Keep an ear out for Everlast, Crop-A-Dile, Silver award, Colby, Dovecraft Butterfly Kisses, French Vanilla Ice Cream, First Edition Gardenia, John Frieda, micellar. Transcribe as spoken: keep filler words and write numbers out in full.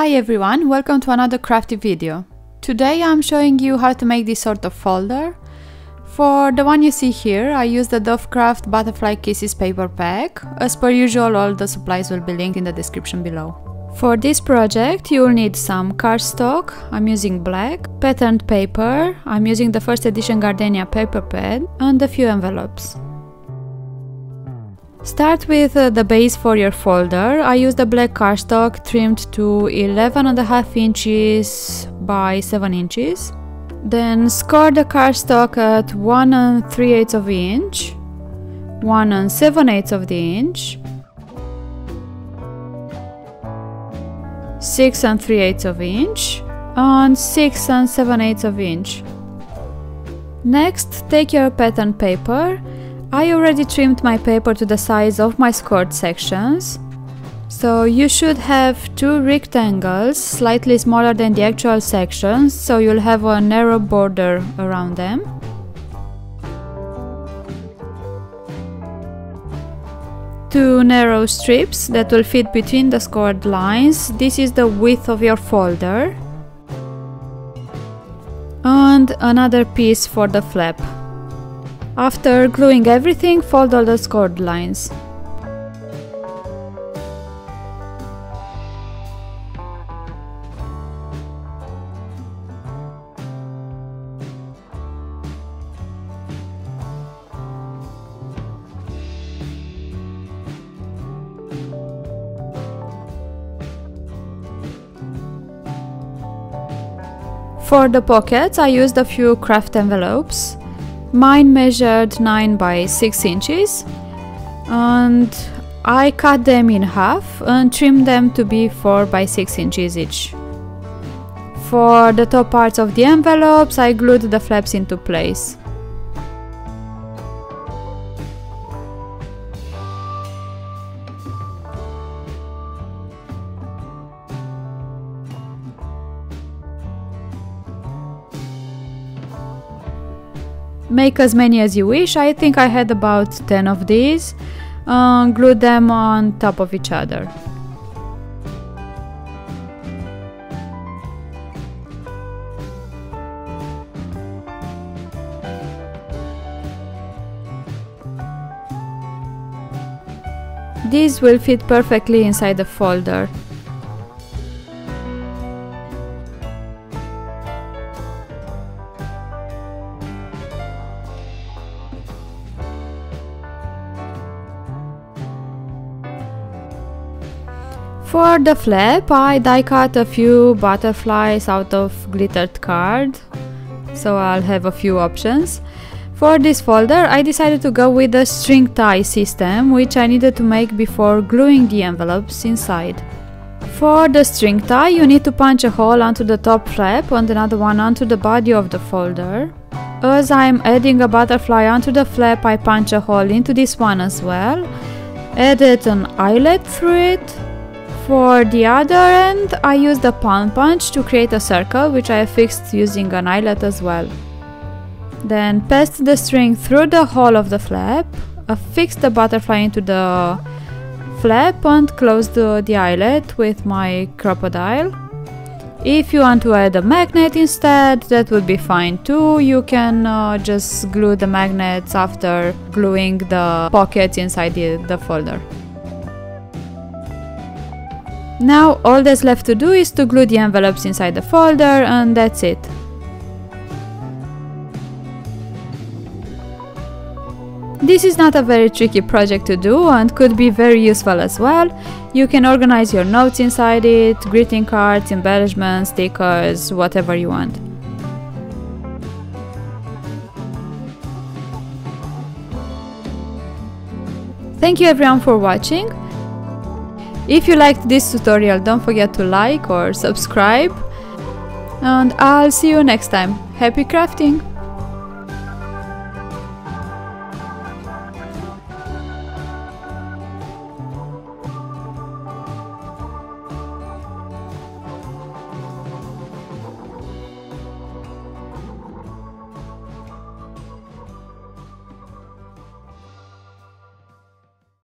Hi everyone, welcome to another crafty video. Today I'm showing you how to make this sort of folder. For the one you see here, I used the Dovecraft Butterfly Kisses paper pack. As per usual, all the supplies will be linked in the description below. For this project, you'll need some cardstock, I'm using black, patterned paper, I'm using the First Edition Gardenia paper pad, and a few envelopes. Start with uh, the base for your folder. I used a black cardstock trimmed to eleven and a half inches by seven inches. Then score the cardstock at one and three eighths of an inch, one and seven eighths of the inch, six and three eighths of an inch, and six and seven eighths of an inch. Next, take your pattern paper. I already trimmed my paper to the size of my scored sections, so you should have two rectangles slightly smaller than the actual sections, so you'll have a narrow border around them. Two narrow strips that will fit between the scored lines. This is the width of your folder. And another piece for the flap. After gluing everything, fold all the scored lines. For the pockets, I used a few craft envelopes. Mine measured nine by six inches, and I cut them in half and trimmed them to be four by six inches each. For the top parts of the envelopes, I glued the flaps into place. Make as many as you wish. I think I had about ten of these, and glue them on top of each other. These will fit perfectly inside the folder. For the flap, I die cut a few butterflies out of glittered card, so I'll have a few options. For this folder, I decided to go with the string tie system, which I needed to make before gluing the envelopes inside. For the string tie, you need to punch a hole onto the top flap and another one onto the body of the folder. As I'm adding a butterfly onto the flap, I punch a hole into this one as well, added an eyelet through it. For the other end, I used a palm punch to create a circle, which I affixed using an eyelet as well. Then paste the string through the hole of the flap, affix the butterfly into the flap, and close the, the eyelet with my Crop-A-Dile. If you want to add a magnet instead, that would be fine too. You can uh, just glue the magnets after gluing the pockets inside the, the folder. Now all that's left to do is to glue the envelopes inside the folder, and that's it. This is not a very tricky project to do and could be very useful as well. You can organize your notes inside it, greeting cards, embellishments, stickers, whatever you want. Thank you everyone for watching. If you liked this tutorial, don't forget to like or subscribe, and I'll see you next time. Happy crafting!